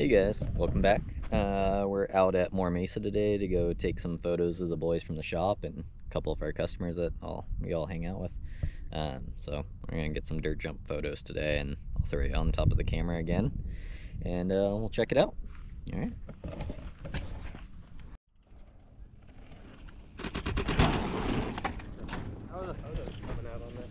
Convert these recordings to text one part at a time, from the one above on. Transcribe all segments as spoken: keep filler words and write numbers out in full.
Hey guys, welcome back. Uh, we're out at More Mesa today to go take some photos of the boys from the shop and a couple of our customers that all, we all hang out with. Um, so we're going to get some dirt jump photos today, and I'll throw you on top of the camera again, and uh, we'll check it out. All right. How are the photos coming out on this?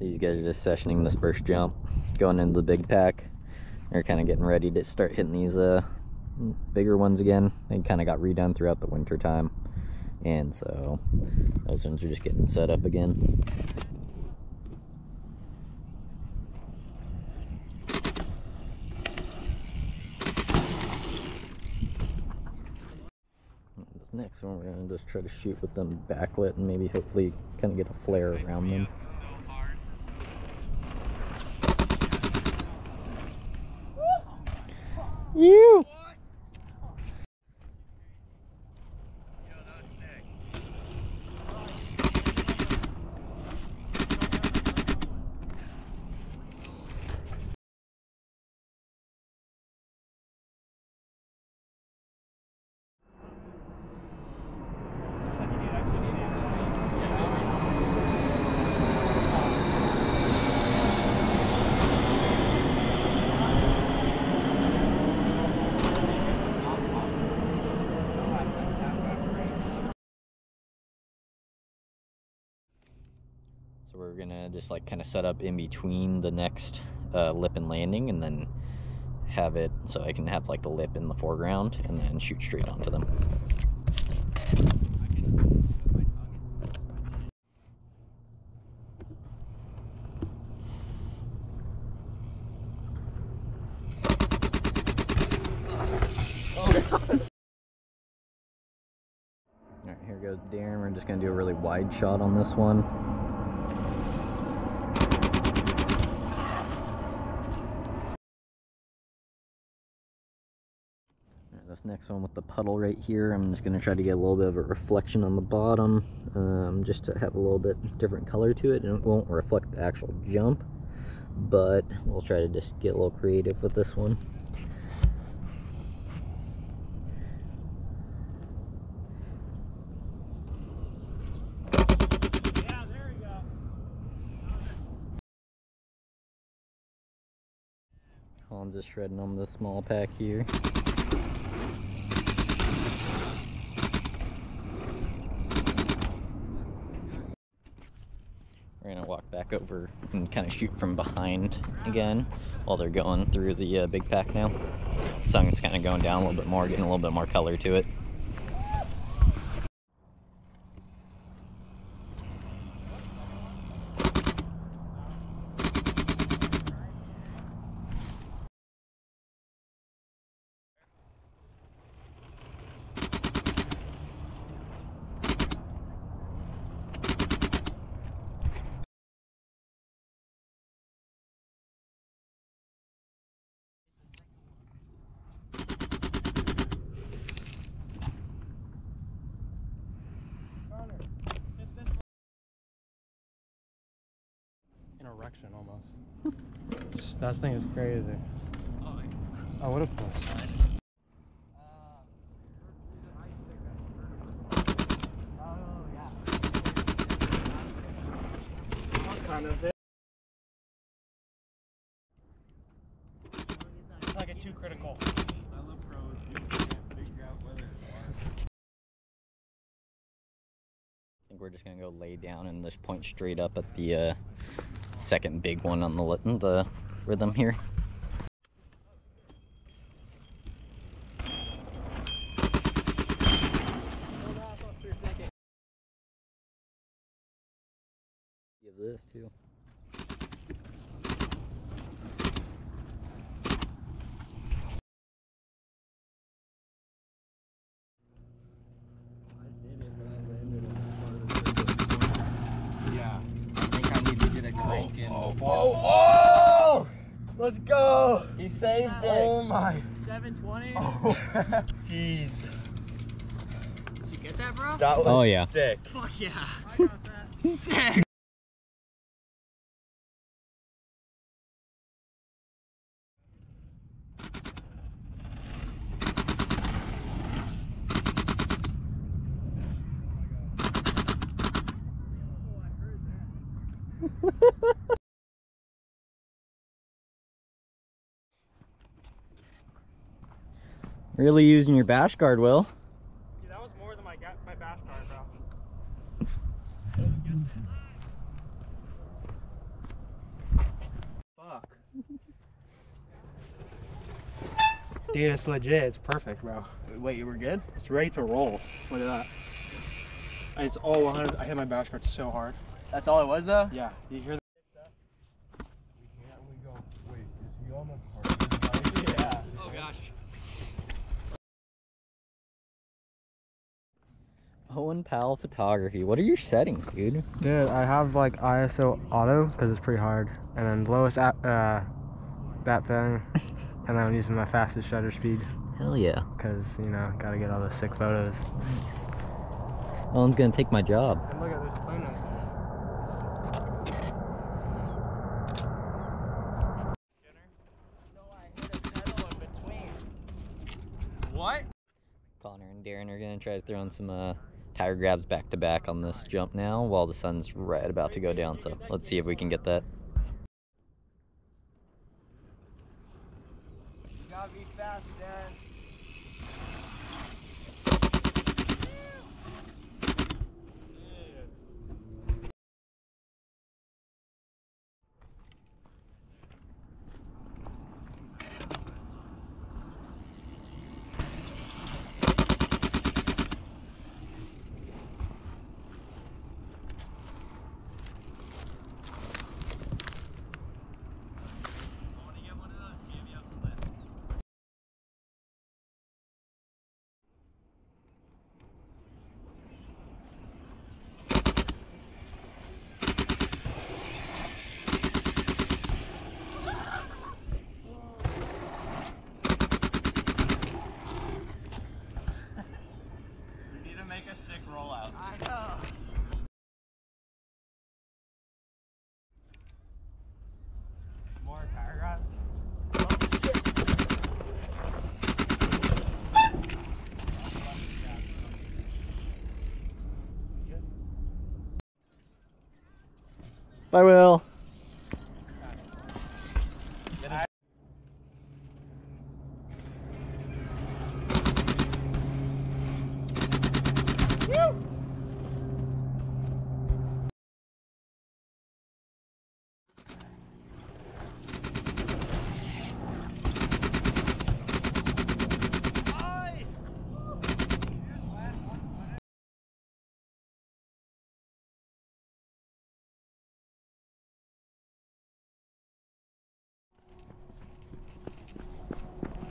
These guys are just sessioning this first jump. Going into the big pack, they're kind of getting ready to start hitting these uh bigger ones again. They kind of got redone throughout the winter time, and so those ones are just getting set up again. This next one we're gonna just try to shoot with them backlit and maybe hopefully kind of get a flare around them. You. So we're gonna just like kind of set up in between the next uh, lip and landing, and then have it so I can have like the lip in the foreground and then shoot straight onto them. Oh. Alright, here goes Darren. We're just gonna do a really wide shot on this one. This next one with the puddle right here, I'm just going to try to get a little bit of a reflection on the bottom, um, just to have a little bit different color to it, and it won't reflect the actual jump, but we'll try to just get a little creative with this one. Colin's just shredding on the small pack here. Walk back over and kind of shoot from behind again while they're going through the uh, big pack now. The sun's kind of going down a little bit more, getting a little bit more color to it. Erection almost. That thing is crazy. Oh, oh what a push. We're just gonna go lay down and just point straight up at the uh, second big one on the the rhythm here. Give this too. Oh, oh! Let's go! He saved it! Oh my! seven twenty? Oh, jeez. Did you get that, bro? That was oh, yeah. Sick. Fuck yeah. I got that. Sick! Really using your bash guard, Will. Yeah, that was more than my, my bash guard, bro. Fuck. Dude, it's legit. It's perfect, bro. Wait, you were good? It's ready to roll. Look at that. It's all one hundred. I hit my bash guard so hard. That's all it was, though? Yeah. You hear that? We can't. We go. Wait, is he on the card? Yeah. Oh, gosh. Owen PAL Photography. What are your settings, dude? Dude, I have like I S O auto because it's pretty hard, and then lowest app, uh, that thing, and I'm using my fastest shutter speed. Hell yeah! Because you know, gotta get all those sick photos. Nice. Owen's gonna take my job. And look at this plane right there. What? Connor and Darren are gonna try to throw in some uh. Tire grabs back to back on this jump now while the sun's right about to go down, so let's see if we can get that. You gotta be fast, Dad. Bye, Will.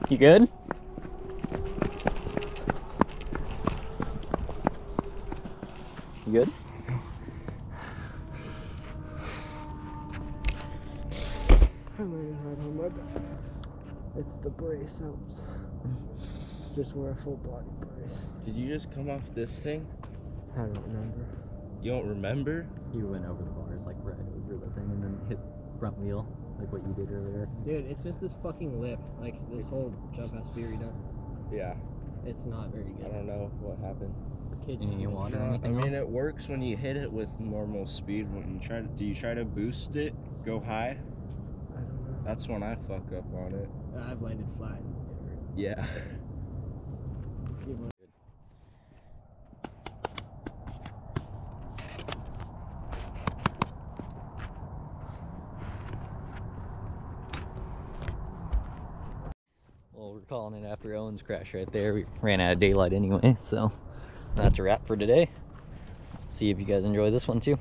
You good? You good? I'm learning hard on my back. It's the brace helps. Just wear a full body brace. Did you just come off this thing? I don't remember. You don't remember? You went over the bars, like right over the thing, and then hit front wheel. Like what you did earlier. Dude, it's just this fucking lip. Like, this it's, whole jump has to be redone. Yeah. It's not very good. I don't know what happened. Kids you want I mean, it works when you hit it with normal speed. When you try to, do you try to boost it? Go high? I don't know. That's when I fuck up on it. I've landed flat. Yeah. We're calling it after Owen's crash right there. We ran out of daylight anyway, so that's a wrap for today. See if you guys enjoy this one too.